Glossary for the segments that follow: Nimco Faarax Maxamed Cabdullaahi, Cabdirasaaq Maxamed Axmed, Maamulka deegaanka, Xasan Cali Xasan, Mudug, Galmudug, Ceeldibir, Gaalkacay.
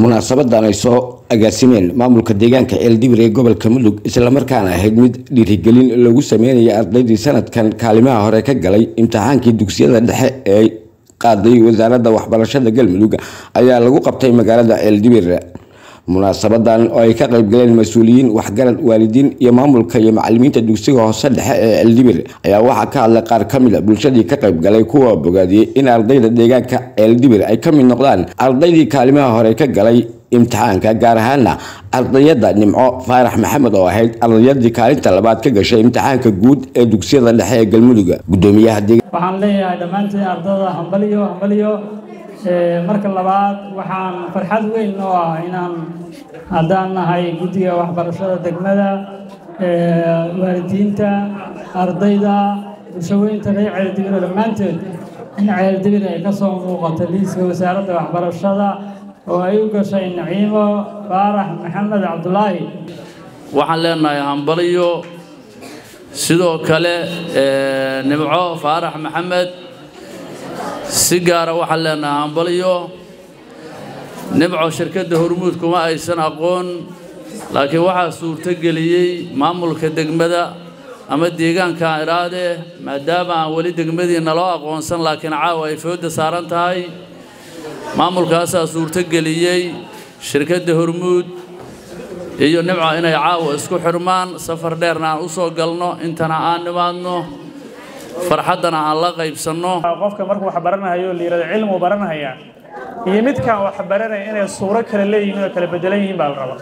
munaasabadan ay soo agaasimeen maamulka deegaanka Ceeldibir ee gobolka Mudug isla markaana ahayd mid dhiirigelin lagu sameeyay ardaydii sanadkan kaalimaha hore ka galay imtixaankii dugsiyada dhexe ee qaaday wasaaradda waxbarashada Galmudug ayaa lagu qabtay magaalada Ceeldibir munaasabadan oo ay ka qayb galeen mas'uuliyiin waxgarad waalidiin iyo maamulka iyo macallimiinta dugsiga hoose dhexe ee Ceeldibir ayaa waxa ka hadlay qaar kamid ah bulshadii ka qayb galay kuwa bogaadiyay in ardayda deegaanka Ceeldibir ay kamid noqdaan ardaydii kaalimaha hore ka galay imtixaanka gaar ahaana ardayda Nimco Faarax Maxamed oo ahayd ardaydii kaalinta labaad ka gashay imtixaanka guud ee dugsiyada dhexe ee Galmudug gudoomiyaha deegaanka waxaan leeyahay dhamaantii ardayda hambaliyo marka labaad waxaan farxad weyn oo ah inaan hadanahay guddiga waxbarashada degmada waalidiinta ardayda bulshooyinka Ceeldibir dhamaanteed in Ceeldibir ay ka soo muuqato liiska wasaaradda waxbarashada oo ay u gashay Nimco Faarax Maxamed Cabdullaahi waxaan leenahay hambaliyo sidoo kale Nimco Faarax Maxamed سيجارة وحلنا عمبليو نبعو شركة هرموز كما أي سنة أقون لكن واحد صور تجلي مملكة دجمدة أما ديجان كإرادة ما دام ولد دجمدي نلاقى قون سن لكن عاو يفيد صارنت هاي مملكة أساس صور تجلي شركة هرموز يجو نبعو هنا يعاو اسكو حرمان سفر ديرنا أسوق قلنا انتنا آن نبعنا فرحتنا على الله غيب سنو. قفك مركو حبرنا هيو اللي رد علم وبرنا هيا. يمد كان وحبرنا إن الصورة كله يمد كله بدلين بالغلط.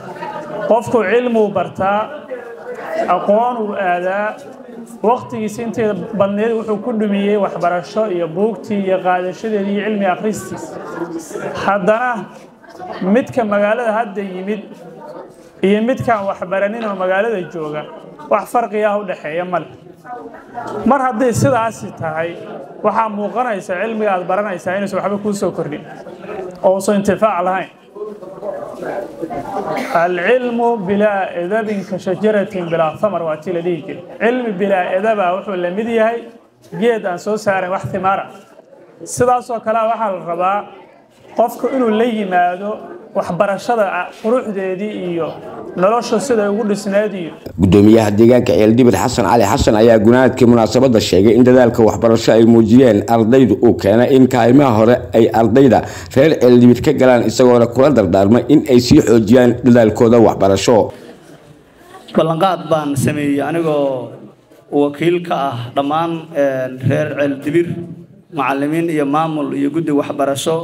قفك علم وبرتا أقوان وأداء وقت يسنتي بنير وحكون مية وحبر الشاء يبوكتي يقعد الشيء اللي علمي أخريستي. حدنا مد كان مقالة هذا يمد كان وحبرنا ومقالة الجوجا وحفرق ياهو لحيا مل. مر هذي سداسي تاعي وحام مقارنة علمي على برنا يساعدني سبحانه كل سكرني أو سنتفاع عليه العلم بلا أدب كشجرة بلا ثمر وأتي لديك علم بلا أدب وحول المديه هاي جيد أن سوسار وحث مرة سداس وكلا وحال الرباع قف كأنه لي ماذا وحبر الشدة روح ديديو gudoomiyaha deegaanka Ceeldibir Xasan Cali Xasan ayaa gunaadkii munaasabada sheegay in dadaalka waxbarasho ay muujiyeen ardaydu uu keenay in kaalimaha hore ay ardayda reer Ceeldibir ka galaan isagoona kula dardaarmay in ay sii xoojiyaan dadaalkooda waxbarasho ballanqaad baan sameeyay anigoo wakiil ka ah dhammaan reer Ceeldibir macallimiin iyo maamul iyo guddi waxbarasho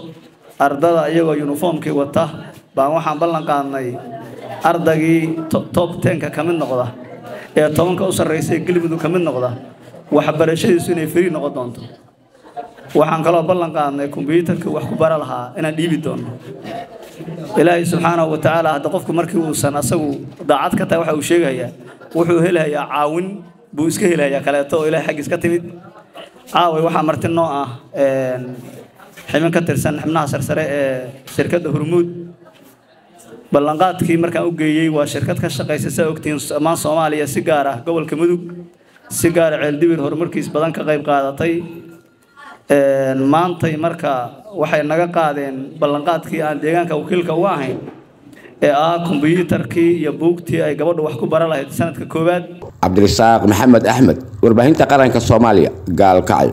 ardayda iyagoo uniformkii wata baan waxaan ballanqaadnay أرداعي توب تانك كمين نقدا، يا توم كأسر رئيسي كل بدو كمين نقدا، وحبرشة يسوني فري نقدان تو، وحن كلا بلن كان كمبيوتر كوحكبار لها أنا ديفيدون، إلهي سبحانه وتعالى هتقفكم مركو سناسو دعات كتاوح وشجع يا وحولها يا عون بوسكهلا يا كلا تو إلهي حجز كتير، وحن مرتنا حمن كتر سن حمنا عشر سر شركة هرمود. ballanqaadkii markaan u geeyay waa shirkad ka shaqeysay ogtiin ama Soomaaliya si gaar ah gobolka Mudug si gaar ah Ceeldibir horumarkiis badan ka qayb qaadatay maanta marka waxay naga qaadeen ballanqaadkii aan deegaanka wakiilka u ahayn ee ah kumbiyuutarkii iyo buugtii ay gabadhu wax ku baran lahayd sanadka koowaad Cabdirasaaq Maxamed Axmed warbaahinta qaranka Soomaaliya Gaalkacay